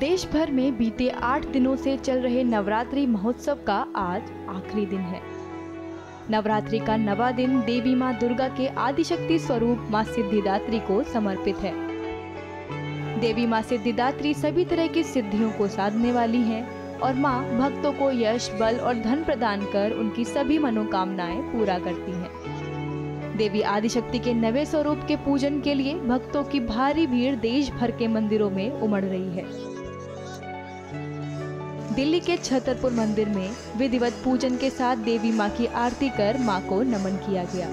देश भर में बीते 8 दिनों से चल रहे नवरात्रि महोत्सव का आज आखिरी दिन है। नवरात्रि का 9वां दिन देवी मां दुर्गा के आदिशक्ति स्वरूप मां सिद्धिदात्री को समर्पित है। देवी मां सिद्धिदात्री सभी तरह की सिद्धियों को साधने वाली हैं और मां भक्तों को यश, बल और धन प्रदान कर उनकी सभी मनोकामनाएं पूरा करती हैं। देवी आदिशक्ति के 9वें स्वरूप के पूजन के लिए भक्तों की भारी भीड़ देश भर के मंदिरों में उमड़ रही है। दिल्ली के छतरपुर मंदिर में विधिवत पूजन के साथ देवी मां की आरती कर मां को नमन किया गया।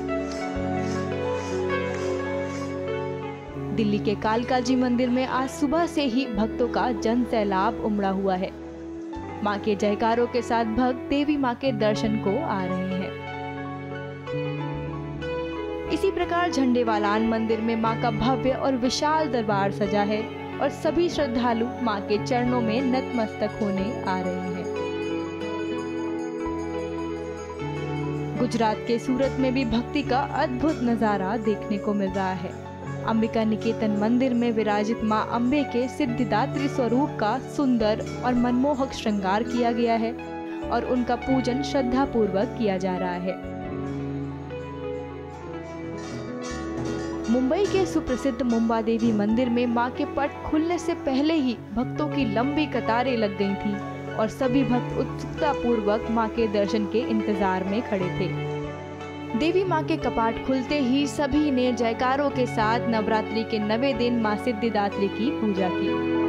दिल्ली के कालका जी मंदिर में आज सुबह से ही भक्तों का जन सैलाब उमड़ा हुआ है। मां के जयकारों के साथ भक्त देवी मां के दर्शन को आ रहे हैं। इसी प्रकार झंडे वालान मंदिर में मां का भव्य और विशाल दरबार सजा है और सभी श्रद्धालु मां के चरणों में नतमस्तक होने आ रहे हैं। गुजरात के सूरत में भी भक्ति का अद्भुत नजारा देखने को मिल रहा है। अंबिका निकेतन मंदिर में विराजित मां अंबे के सिद्धिदात्री स्वरूप का सुंदर और मनमोहक श्रृंगार किया गया है और उनका पूजन श्रद्धा पूर्वक किया जा रहा है। मुंबई के सुप्रसिद्ध मुंबा देवी मंदिर में मां के पट खुलने से पहले ही भक्तों की लंबी कतारें लग गई थीं और सभी भक्त उत्सुकता पूर्वक मां के दर्शन के इंतजार में खड़े थे। देवी मां के कपाट खुलते ही सभी ने जयकारों के साथ नवरात्रि के 9वें दिन मां सिद्धिदात्री की पूजा की।